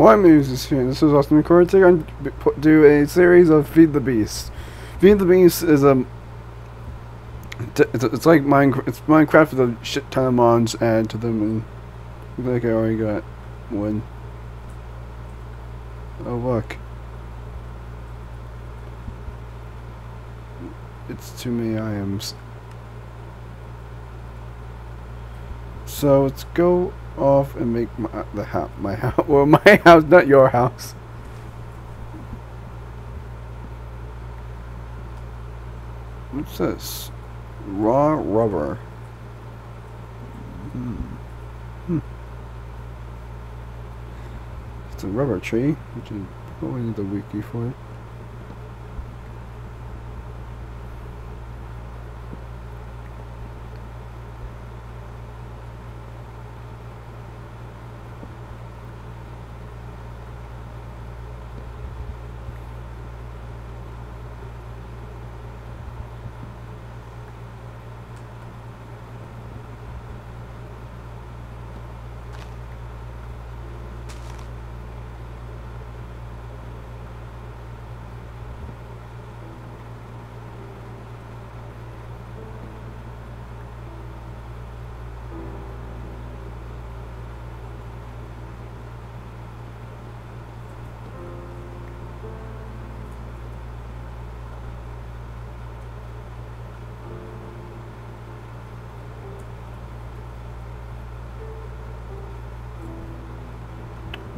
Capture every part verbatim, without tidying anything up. What moves is here? This is Austin McCord. Today I'm going to do a series of Feed the Beast. Feed the Beast is a... It's, it's like Minecraft. It's Minecraft with a shit ton of mods added to them. And I think I already got one. Oh look. It's too many items. So let's go off and make my the house, my house, well my house, not your house. What's this? Raw rubber. Hmm. Hmm. It's a rubber tree, which is probably need the wiki for it.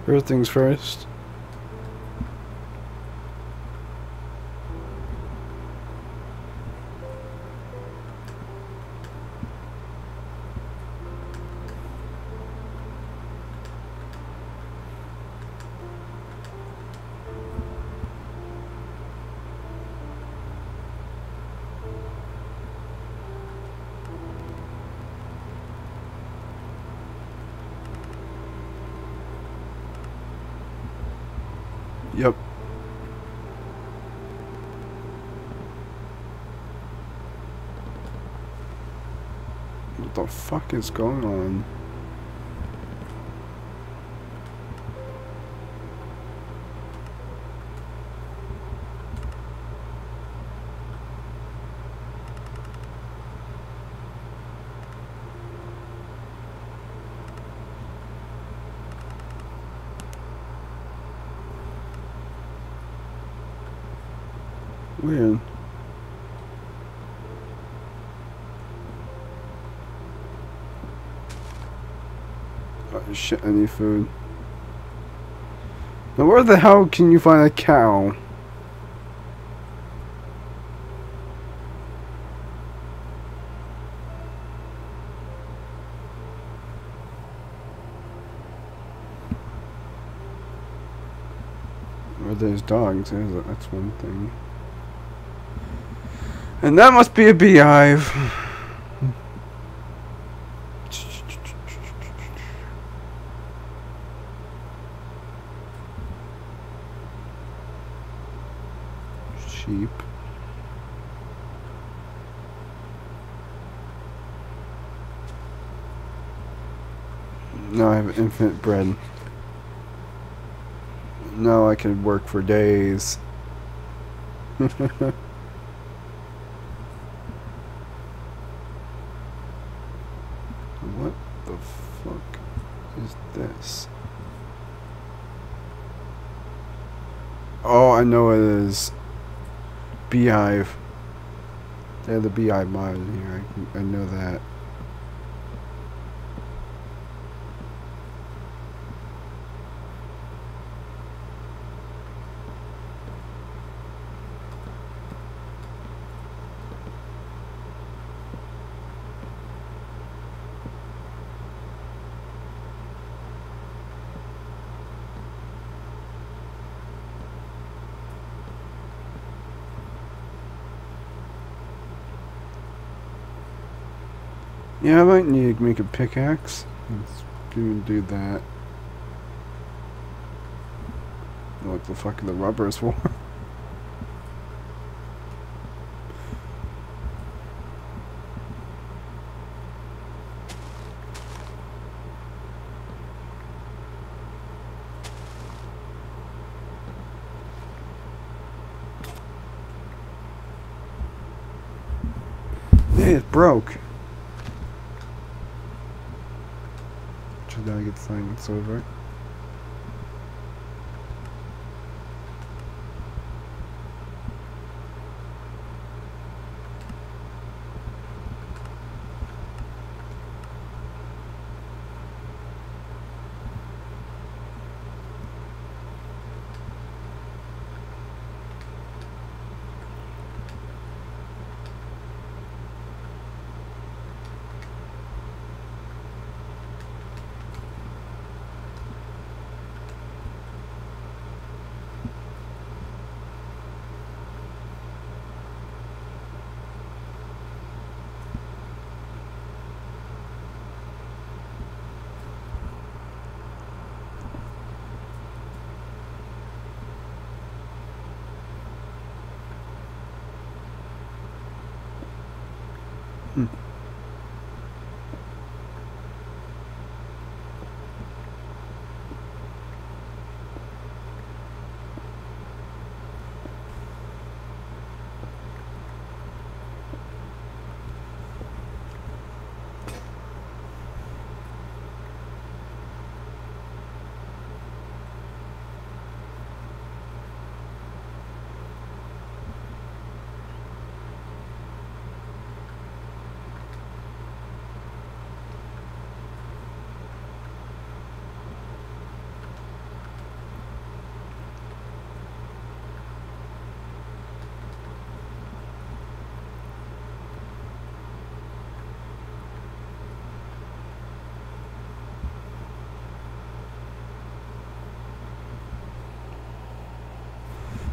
First things first. Yep. What the fuck is going on? Weird. Oh shit, I need food. Now where the hell can you find a cow? Where there's dogs, there's a, that's one thing. And that must be a beehive. Sheep. Now I have infinite bread. Now I can work for days. What the fuck is this? Oh, I know it is. Beehive. They have the beehive mod in here. I, can, I know that. Yeah, I might need to make a pickaxe. Let's do, do that. What the fuck are the rubbers for? It broke. Should I get silence over? Hmm.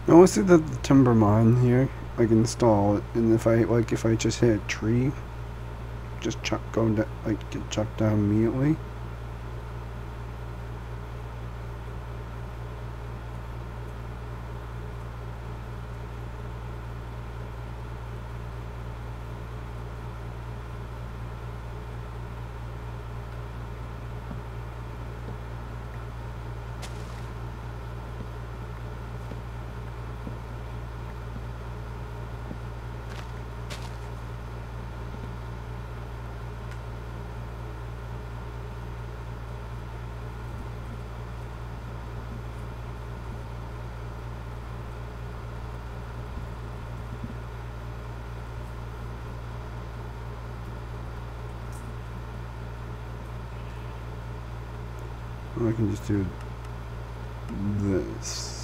I want to see the, the timber mod here, like install it, and if I like if I just hit a tree, just chuck go down, like get chucked down immediately. I can just do this.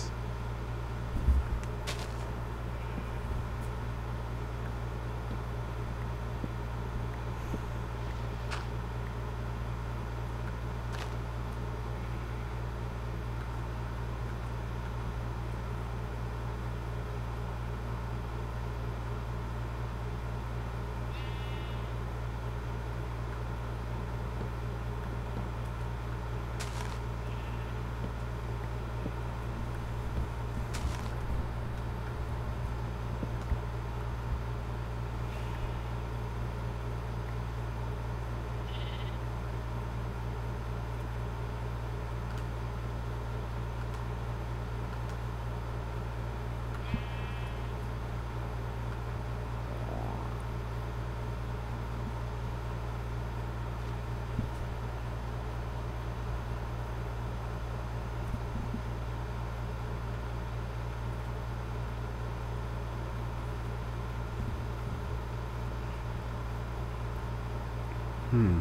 Hmm.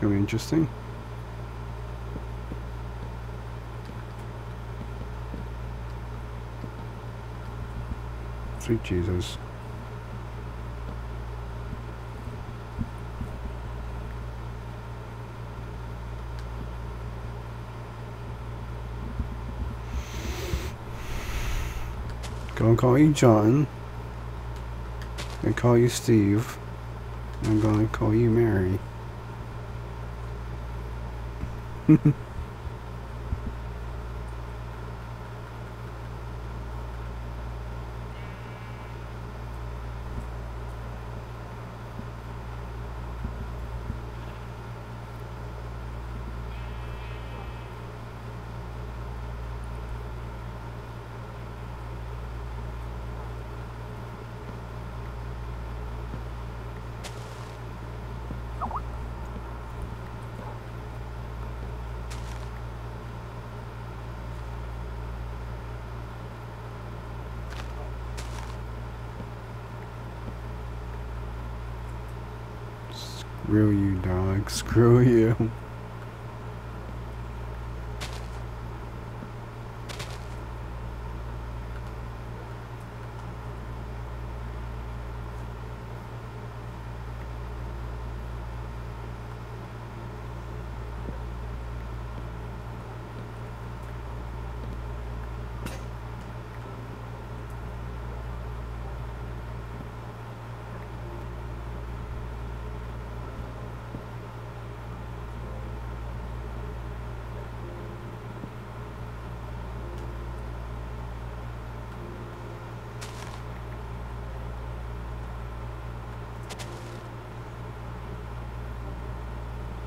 Gonna be interesting. Sweet Jesus. I'm gonna call you John, I'm gonna call you Steve, I'm gonna call you Mary. Screw you, dog. Screw you.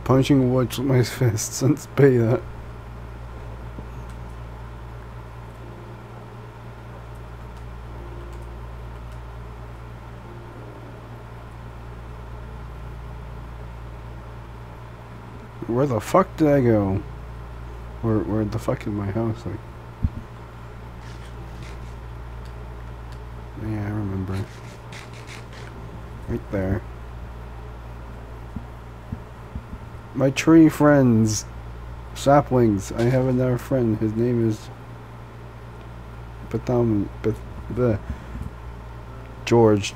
Punching woods with my fists, let's pay that. Where the fuck did I go? Where, where the fuck is my house? Like, yeah, I remember. Right there. My tree friends, saplings. I have another friend. His name is Batham, Bath, Bath, George.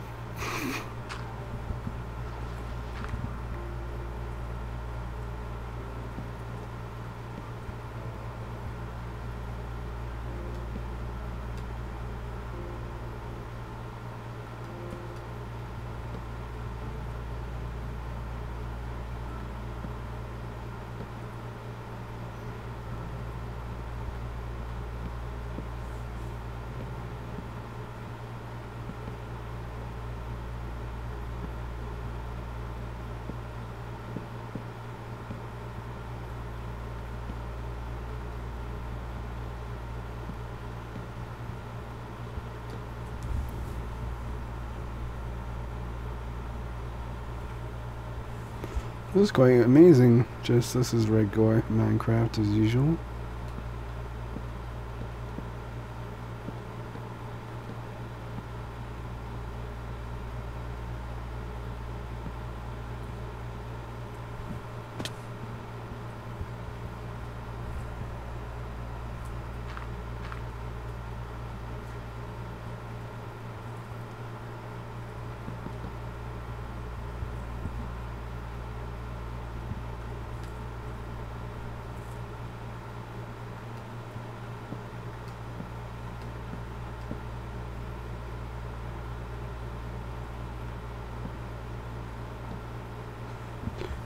This is quite amazing. Just this is Red Gore, Minecraft as usual.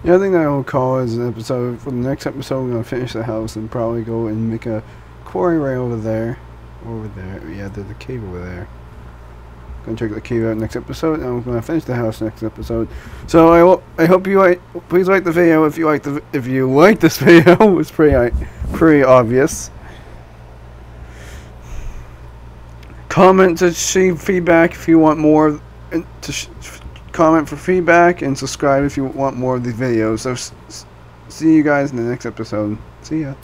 Yeah, I think that will call it an episode. For the next episode, we're going to finish the house and probably go and make a quarry right over there. Over there. Yeah, there's a cave over there. Going to check the cave out next episode, and I'm going to finish the house next episode. So I hope I hope you like. Please like the video if you like the if you like this video. It's pretty pretty obvious. Comment to see feedback if you want more. To sh Comment for feedback and subscribe if you want more of these videos. So, see you guys in the next episode. See ya.